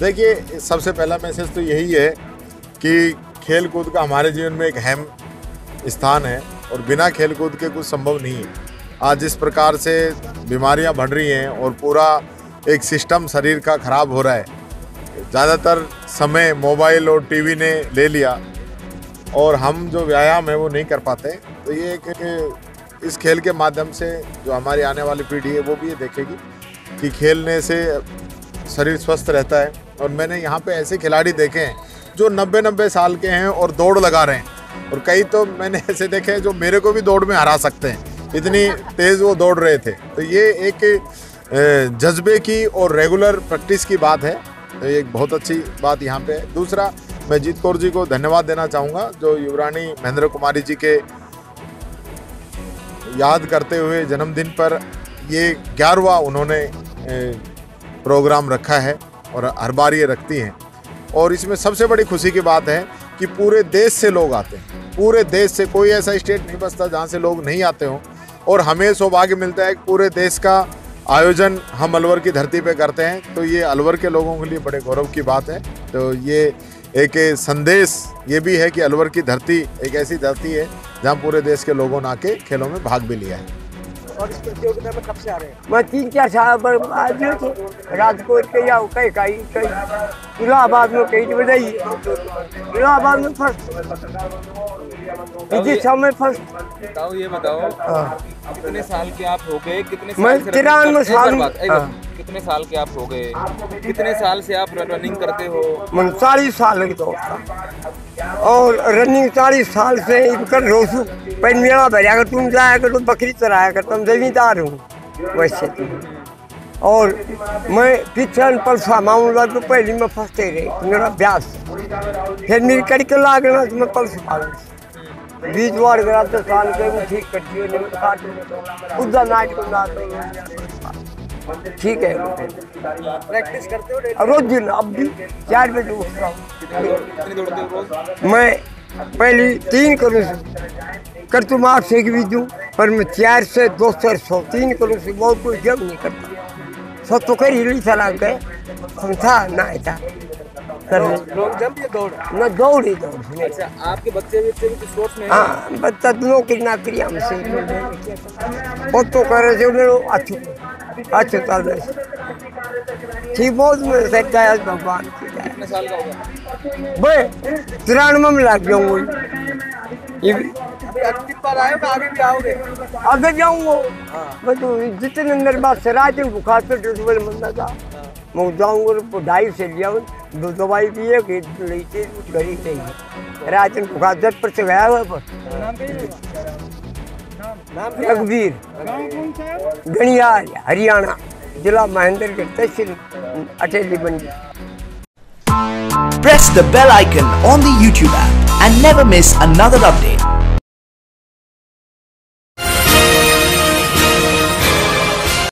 देखिए, सबसे पहला मैसेज तो यही है कि खेल कूद का हमारे जीवन में एक अहम स्थान है और बिना खेल कूद के कुछ संभव नहीं है। आज जिस प्रकार से बीमारियां बढ़ रही हैं और पूरा एक सिस्टम शरीर का ख़राब हो रहा है, ज़्यादातर समय मोबाइल और टीवी ने ले लिया और हम जो व्यायाम है वो नहीं कर पाते। तो ये एक इस खेल के माध्यम से जो हमारी आने वाली पीढ़ी है वो भी ये देखेगी कि खेलने से शरीर स्वस्थ रहता है। और मैंने यहाँ पे ऐसे खिलाड़ी देखे हैं जो 90-90 साल के हैं और दौड़ लगा रहे हैं, और कई तो मैंने ऐसे देखे हैं जो मेरे को भी दौड़ में हरा सकते हैं, इतनी तेज़ वो दौड़ रहे थे। तो ये एक जज्बे की और रेगुलर प्रैक्टिस की बात है, तो ये एक बहुत अच्छी बात यहाँ पे है। दूसरा, मैं जीत कौर जी को धन्यवाद देना चाहूँगा जो युवरानी महेंद्र कुमारी जी के याद करते हुए जन्मदिन पर ये 11वां उन्होंने प्रोग्राम रखा है और हर बार ये रखती हैं। और इसमें सबसे बड़ी खुशी की बात है कि पूरे देश से लोग आते हैं, पूरे देश से कोई ऐसा स्टेट नहीं बचता जहाँ से लोग नहीं आते हों। और हमें सौभाग्य मिलता है कि पूरे देश का आयोजन हम अलवर की धरती पे करते हैं, तो ये अलवर के लोगों के लिए बड़े गौरव की बात है। तो ये एक संदेश ये भी है कि अलवर की धरती एक ऐसी धरती है जहाँ पूरे देश के लोगों ने आके खेलों में भाग भी लिया है। और इस प्रतियोगिता में कब से आ रहे हैं? मैं 3-4 साल आदमी थे, राजकोट के या कहीं इलाहाबाद में, कहीं बजाई इलाहाबाद में फर्स्ट, इसी समय फर्स्ट। बताओ, ये बताओ कितने साल के आप हो गए? मैं 93 साल। कितने साल के आप हो गए? कितने साल से आप रनिंग करते हो? मैं 40 साल की दौड़ता और रनिंग 40 साल से कर रोसू पंजमेड़ा भैया कर तुम जाया कर, तुम बकरी चराया कर, तुम जमींदार हूँ वैसे। और मैं पिछन पलसा मामला तो पहली में फंसते रहे, मेरा ब्यास फिर मेरी कड़के लागना तो मैं पलसा मारूँ। बीच बार गया 10 साल के वो ठीक कर दिए, उदा नाइट को नाच ठीक है। प्रैक्टिस करते हो रोज? दिन अब भी 4 बजे उठता हूँ मैं। पहली 3 करूँ कर तुम आपसे भी दूँ, पर मैं 4 से 200 3 करूँ से बहुत कोई जब नहीं करता। 100 तो कर ही चला गए समझा ना था दौड़। अच्छा, आपके बच्चे भी स्पोर्ट्स में? हाँ, बच्चा दोनों की नौकरी हमसे वो तो करे जो अच्छे चल रहे ठीक बहुत भगवान। कितने साल का होगा? भाई 93 में लग जाऊंगा। आगे भी आओगे? आगे जाऊँगा तो जितने अंदर बात से रात बुखार से ट्रीटमेंट बनना था, मैं जाऊँगा ढाई से लिया दो दवाई भी है कि गरीब चाहिए राजन बुखार जट पर से गया हुआ पर। रघुवीर गणियार, हरियाणा, जिला महेंद्रगढ़, तहसील अटेली बंडी। Press the bell icon on the YouTube app and never miss another update.